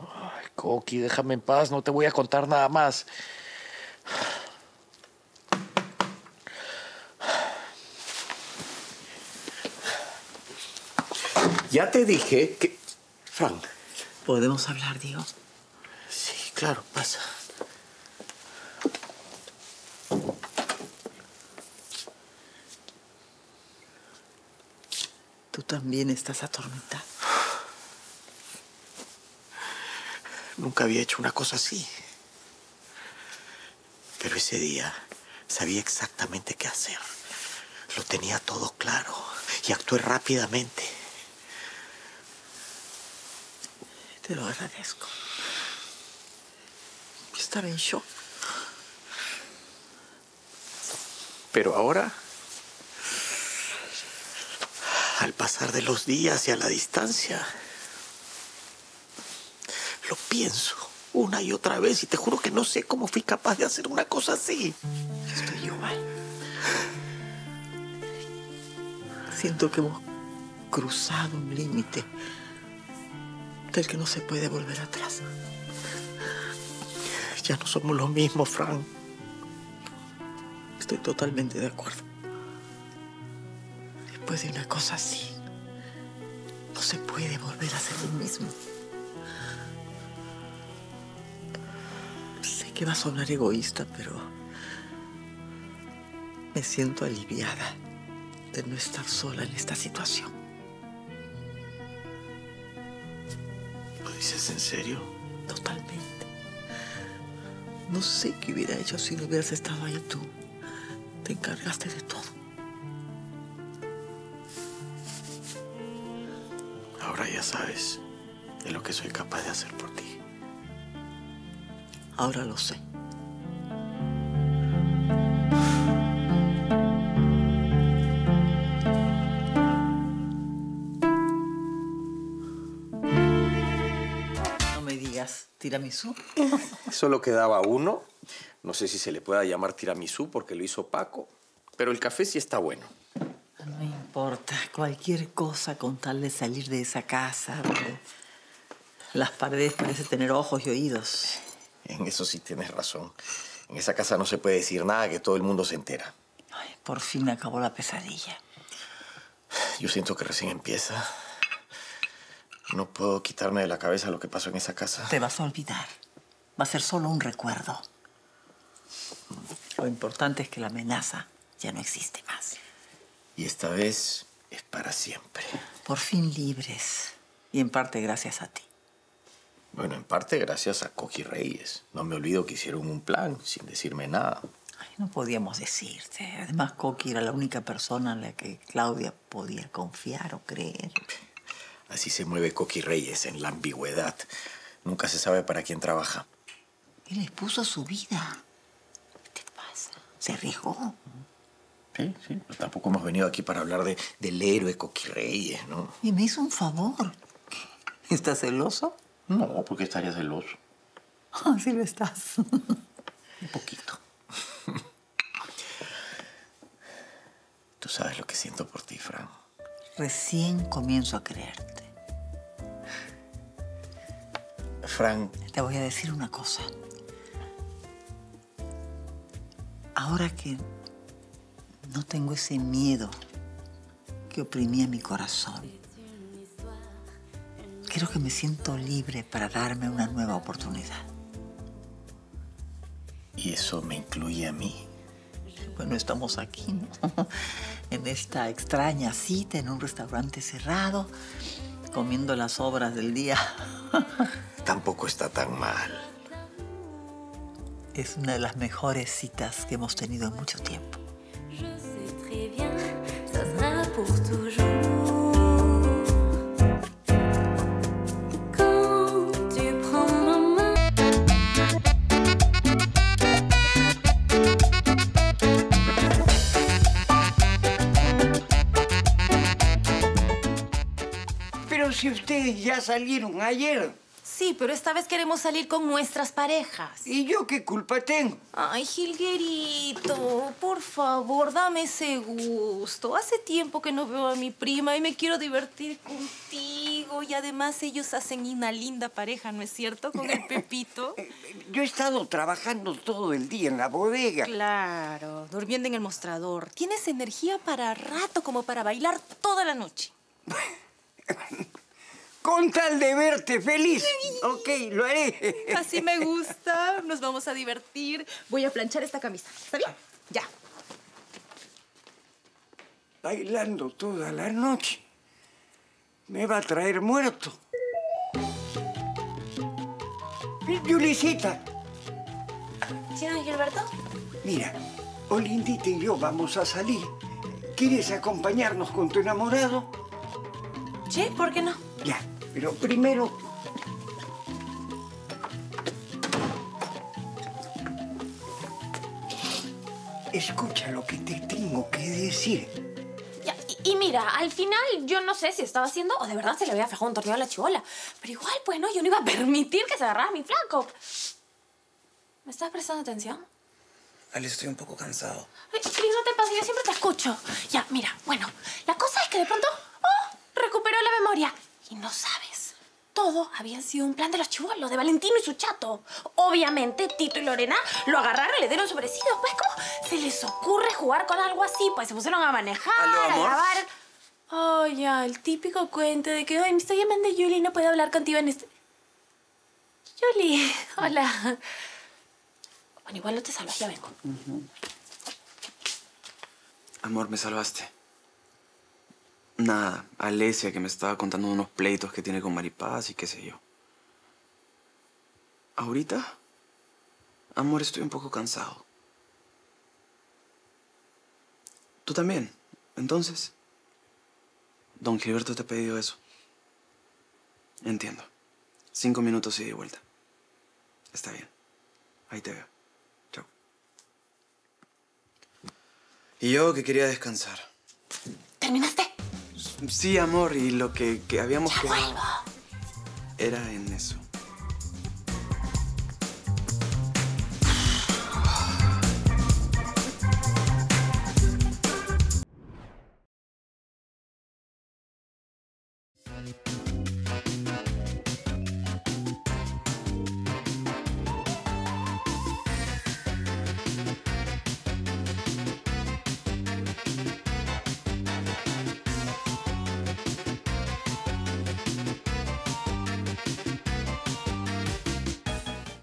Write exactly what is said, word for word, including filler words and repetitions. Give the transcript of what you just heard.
Ay, Coqui, déjame en paz, no te voy a contar nada más. Ya te dije que... Frank. ¿Podemos hablar, Diego? Sí, claro, pasa. ¿Tú también estás atormentada? Nunca había hecho una cosa así. Pero ese día sabía exactamente qué hacer. Lo tenía todo claro y actué rápidamente. Te lo agradezco. Yo estaba en shock. Pero ahora, al pasar de los días y a la distancia, lo pienso una y otra vez y te juro que no sé cómo fui capaz de hacer una cosa así. Estoy igual. Siento que hemos cruzado un límite del que no se puede volver atrás. Ya no somos lo mismo, Frank. Estoy totalmente de acuerdo. Después de una cosa así, no se puede volver a ser el mismo. Sé que va a sonar egoísta, pero me siento aliviada de no estar sola en esta situación. ¿Lo dices en serio? Totalmente. No sé qué hubiera hecho si no hubieras estado ahí tú. Te encargaste de todo. Ahora ya sabes de lo que soy capaz de hacer por ti. Ahora lo sé. No me digas, ¿tiramisú? Solo quedaba uno. No sé si se le pueda llamar tiramisú porque lo hizo Paco, pero el café sí está bueno. No importa, cualquier cosa con tal de salir de esa casa. Las paredes parecen tener ojos y oídos. En eso sí tienes razón. En esa casa no se puede decir nada que todo el mundo se entera. Ay, por fin acabó la pesadilla. Yo siento que recién empieza. No puedo quitarme de la cabeza lo que pasó en esa casa. Te vas a olvidar. Va a ser solo un recuerdo. Lo importante es que la amenaza ya no existe más. Y esta vez es para siempre. Por fin libres. Y en parte gracias a ti. Bueno, en parte gracias a Coqui Reyes. No me olvido que hicieron un plan sin decirme nada. Ay, no podíamos decirte. Además, Coqui era la única persona en la que Claudia podía confiar o creer. Así se mueve Coqui Reyes, en la ambigüedad. Nunca se sabe para quién trabaja. Él expuso su vida. ¿Qué te pasa? Se arriesgó. Sí, sí. Pero tampoco hemos venido aquí para hablar de, del héroe Coqui Reyes, ¿no? Y me hizo un favor. ¿Qué? ¿Estás celoso? No, porque estaría celoso. Ah, sí lo estás. Un poquito. Tú sabes lo que siento por ti, Fran. Recién comienzo a creerte. Fran... Te voy a decir una cosa. Ahora que no tengo ese miedo que oprimía mi corazón, creo que me siento libre para darme una nueva oportunidad. ¿Y eso me incluye a mí? Bueno, estamos aquí, ¿no? En esta extraña cita, en un restaurante cerrado, comiendo las sobras del día. Tampoco está tan mal. Es una de las mejores citas que hemos tenido en mucho tiempo. Ustedes ya salieron ayer. Sí, pero esta vez queremos salir con nuestras parejas. ¿Y yo qué culpa tengo? Ay, Gilguerito, por favor, dame ese gusto. Hace tiempo que no veo a mi prima y me quiero divertir contigo. Y además ellos hacen una linda pareja, ¿no es cierto? Con el Pepito. Yo he estado trabajando todo el día en la bodega. Claro, durmiendo en el mostrador. Tienes energía para rato como para bailar toda la noche. Con tal de verte feliz. Sí. Ok, lo haré. Así me gusta. Nos vamos a divertir. Voy a planchar esta camisa. ¿Está bien? Ya. Bailando toda la noche. Me va a traer muerto. Yulisita. ¿Sí, don Gilberto? Mira, Olindita y yo vamos a salir. ¿Quieres acompañarnos con tu enamorado? Sí, ¿por qué no? Ya. Pero primero... Escucha lo que te tengo que decir. Ya, y, y mira, al final yo no sé si estaba haciendo o de verdad se le había fajado un tornillo a la chibola. Pero igual, pues no, yo no iba a permitir que se agarrara a mi flaco. ¿Me estás prestando atención? Ale, estoy un poco cansado. Ay, no te pases, yo siempre te escucho. Ya, mira, bueno, la cosa es que de pronto... ¡Oh! Recuperó la memoria. Y no sabes, todo había sido un plan de los chibolos, de Valentino y su chato. Obviamente, Tito y Lorena lo agarraron y le dieron sobrecitos. Pues, ¿cómo se les ocurre jugar con algo así? Pues se pusieron a manejar, ¿Aló, amor? a grabar. Oh, ya, el típico cuento de que, ay, me estoy llamando Yuli y no puedo hablar contigo en este... Yuli, hola. Bueno, igual no te salvas, ya vengo. Uh-huh. Amor, me salvaste. Nada, Alessia que me estaba contando unos pleitos que tiene con Maripaz y qué sé yo. ¿Ahorita? Amor, estoy un poco cansado. ¿Tú también? ¿Entonces? Don Gilberto te ha pedido eso. Entiendo. Cinco minutos y de vuelta. Está bien. Ahí te veo. Chao. Y yo que quería descansar. ¿Terminaste? Sí, amor, y lo que, que habíamos quedado era en eso.